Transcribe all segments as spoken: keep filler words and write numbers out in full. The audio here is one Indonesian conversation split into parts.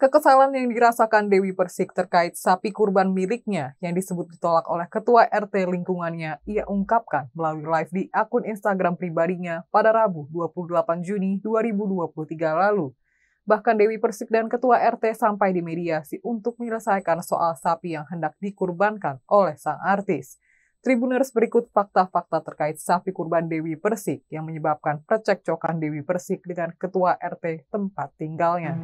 Kekesalan yang dirasakan Dewi Persik terkait sapi kurban miliknya yang disebut ditolak oleh Ketua R T lingkungannya, ia ungkapkan melalui live di akun Instagram pribadinya pada Rabu dua puluh delapan Juni dua ribu dua puluh tiga lalu. Bahkan Dewi Persik dan Ketua R T sampai di mediasi untuk menyelesaikan soal sapi yang hendak dikurbankan oleh sang artis. Tribuners, berikut fakta-fakta terkait sapi kurban Dewi Persik yang menyebabkan percekcokan Dewi Persik dengan Ketua R T tempat tinggalnya.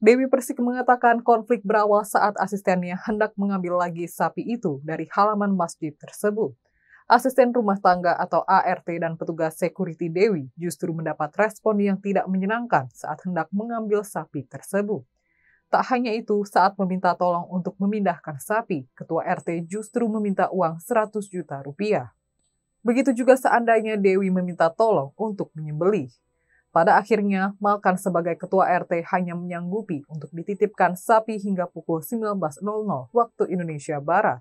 Dewi Persik mengatakan konflik berawal saat asistennya hendak mengambil lagi sapi itu dari halaman masjid tersebut. Asisten rumah tangga atau A R T dan petugas security Dewi justru mendapat respon yang tidak menyenangkan saat hendak mengambil sapi tersebut. Tak hanya itu, saat meminta tolong untuk memindahkan sapi, Ketua R T justru meminta uang seratus juta rupiah. Begitu juga seandainya Dewi meminta tolong untuk menyembelih. Pada akhirnya, Malkan sebagai Ketua R T hanya menyanggupi untuk dititipkan sapi hingga pukul sembilan belas nol nol waktu Indonesia Barat.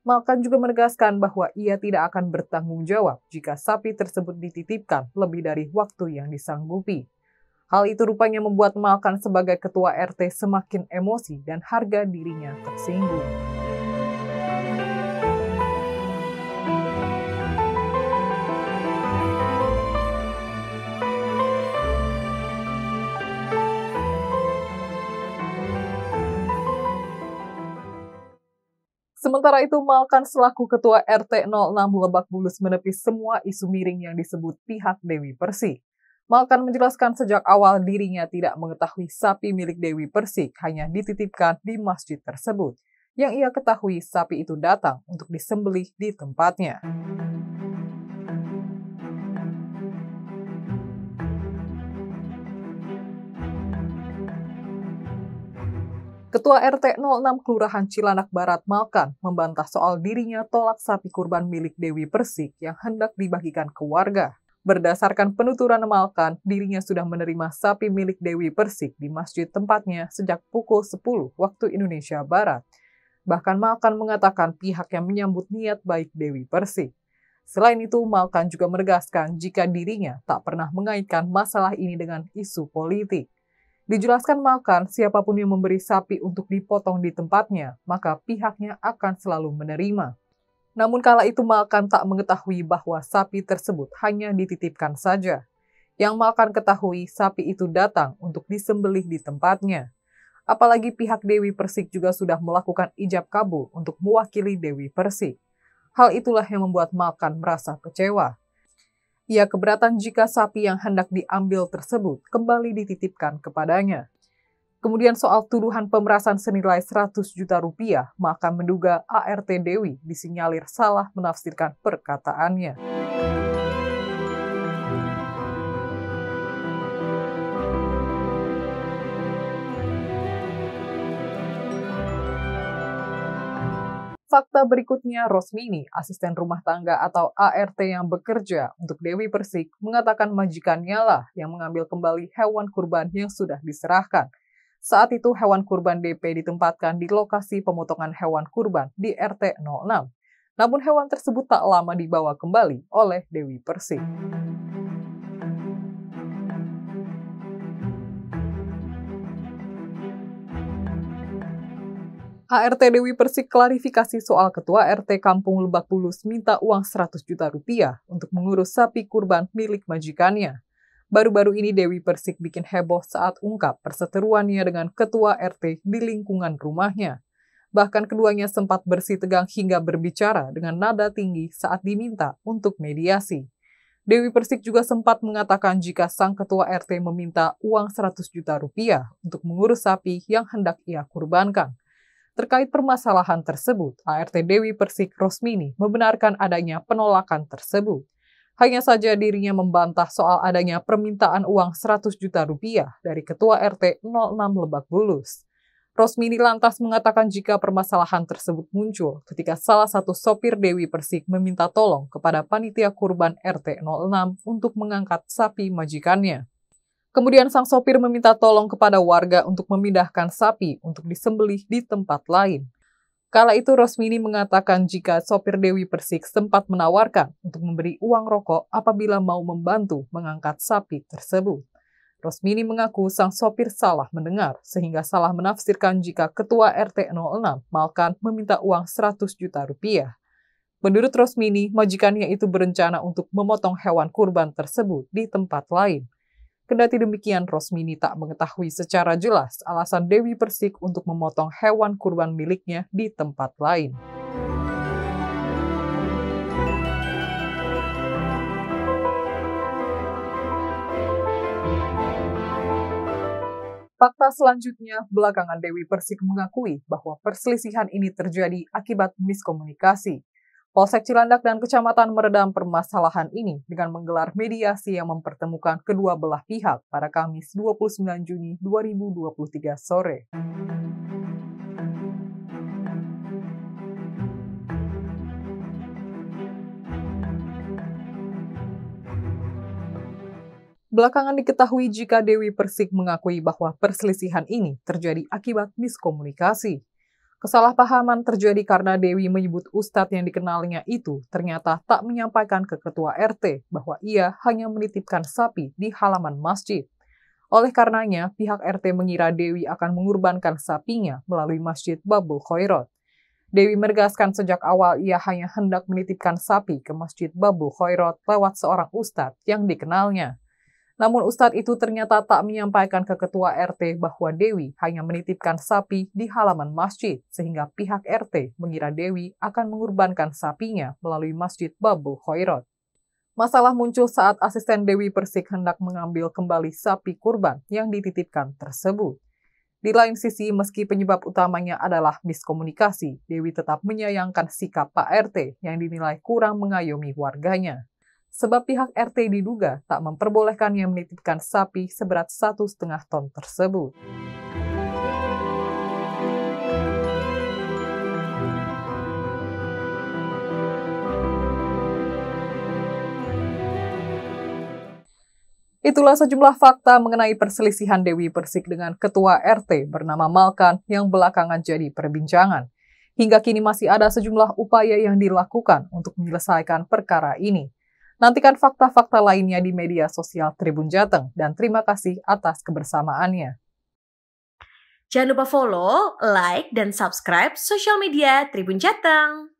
Malkan juga menegaskan bahwa ia tidak akan bertanggung jawab jika sapi tersebut dititipkan lebih dari waktu yang disanggupi. Hal itu rupanya membuat Malkan sebagai Ketua R T semakin emosi dan harga dirinya tersinggung. Sementara itu, Malkan selaku Ketua R T nol enam Lebak Bulus menepis semua isu miring yang disebut pihak Dewi Persik. Malkan menjelaskan sejak awal dirinya tidak mengetahui sapi milik Dewi Persik hanya dititipkan di masjid tersebut. Yang ia ketahui sapi itu datang untuk disembelih di tempatnya. Ketua R T nol enam Kelurahan Cilandak Barat Malkan membantah soal dirinya tolak sapi kurban milik Dewi Persik yang hendak dibagikan ke warga. Berdasarkan penuturan Malkan, dirinya sudah menerima sapi milik Dewi Persik di masjid tempatnya sejak pukul sepuluh waktu Indonesia Barat. Bahkan Malkan mengatakan pihaknya menyambut niat baik Dewi Persik. Selain itu, Malkan juga menegaskan jika dirinya tak pernah mengaitkan masalah ini dengan isu politik. Dijelaskan Malkan, siapapun yang memberi sapi untuk dipotong di tempatnya, maka pihaknya akan selalu menerima. Namun kala itu Malkan tak mengetahui bahwa sapi tersebut hanya dititipkan saja. Yang Malkan ketahui, sapi itu datang untuk disembelih di tempatnya. Apalagi pihak Dewi Persik juga sudah melakukan ijab kabul untuk mewakili Dewi Persik. Hal itulah yang membuat Malkan merasa kecewa. Ia keberatan jika sapi yang hendak diambil tersebut kembali dititipkan kepadanya. Kemudian soal tuduhan pemerasan senilai seratus juta rupiah, maka menduga A R T Dewi disinyalir salah menafsirkan perkataannya. Fakta berikutnya, Rosmini, asisten rumah tangga atau A R T yang bekerja untuk Dewi Persik, mengatakan majikannya lah yang mengambil kembali hewan kurban yang sudah diserahkan. Saat itu, hewan kurban D P ditempatkan di lokasi pemotongan hewan kurban di R T nol enam. Namun hewan tersebut tak lama dibawa kembali oleh Dewi Persik. A R T Dewi Persik klarifikasi soal Ketua R T Kampung Lebak Bulus minta uang seratus juta rupiah untuk mengurus sapi kurban milik majikannya. Baru-baru ini Dewi Persik bikin heboh saat ungkap perseteruannya dengan Ketua R T di lingkungan rumahnya. Bahkan keduanya sempat bersih tegang hingga berbicara dengan nada tinggi saat diminta untuk mediasi. Dewi Persik juga sempat mengatakan jika sang Ketua R T meminta uang seratus juta rupiah untuk mengurus sapi yang hendak ia kurbankan. Terkait permasalahan tersebut, A R T Dewi Persik Rosmini membenarkan adanya penolakan tersebut. Hanya saja dirinya membantah soal adanya permintaan uang seratus juta rupiah dari Ketua R T nol enam Lebak Bulus. Rosmini lantas mengatakan jika permasalahan tersebut muncul ketika salah satu sopir Dewi Persik meminta tolong kepada panitia kurban R T nol enam untuk mengangkat sapi majikannya. Kemudian sang sopir meminta tolong kepada warga untuk memindahkan sapi untuk disembelih di tempat lain. Kala itu Rosmini mengatakan jika sopir Dewi Persik sempat menawarkan untuk memberi uang rokok apabila mau membantu mengangkat sapi tersebut. Rosmini mengaku sang sopir salah mendengar sehingga salah menafsirkan jika Ketua R T nol enam Malkan meminta uang seratus juta rupiah. Menurut Rosmini, majikannya itu berencana untuk memotong hewan kurban tersebut di tempat lain. Kendati demikian, Rosmini tak mengetahui secara jelas alasan Dewi Persik untuk memotong hewan kurban miliknya di tempat lain. Fakta selanjutnya, belakangan Dewi Persik mengakui bahwa perselisihan ini terjadi akibat miskomunikasi. Polsek Cilandak dan Kecamatan meredam permasalahan ini dengan menggelar mediasi yang mempertemukan kedua belah pihak pada Kamis dua puluh sembilan Juni dua ribu dua puluh tiga sore. Belakangan diketahui jika Dewi Persik mengakui bahwa perselisihan ini terjadi akibat miskomunikasi. Kesalahpahaman terjadi karena Dewi menyebut ustadz yang dikenalnya itu ternyata tak menyampaikan ke ketua R T bahwa ia hanya menitipkan sapi di halaman masjid. Oleh karenanya, pihak R T mengira Dewi akan mengurbankan sapinya melalui Masjid Babul Khoirot. Dewi menegaskan sejak awal ia hanya hendak menitipkan sapi ke Masjid Babul Khoirot lewat seorang ustadz yang dikenalnya. Namun ustadz itu ternyata tak menyampaikan ke ketua R T bahwa Dewi hanya menitipkan sapi di halaman masjid, sehingga pihak R T mengira Dewi akan mengurbankan sapinya melalui Masjid Babul Khoirot. Masalah muncul saat asisten Dewi Persik hendak mengambil kembali sapi kurban yang dititipkan tersebut. Di lain sisi, meski penyebab utamanya adalah miskomunikasi, Dewi tetap menyayangkan sikap Pak R T yang dinilai kurang mengayomi warganya. Sebab pihak R T diduga tak memperbolehkannya menitipkan sapi seberat satu setengah ton tersebut. Itulah sejumlah fakta mengenai perselisihan Dewi Persik dengan ketua R T bernama Malkan yang belakangan jadi perbincangan. Hingga kini masih ada sejumlah upaya yang dilakukan untuk menyelesaikan perkara ini. Nantikan fakta-fakta lainnya di media sosial Tribun Jateng, dan terima kasih atas kebersamaannya. Jangan lupa follow, like, dan subscribe sosial media Tribun Jateng.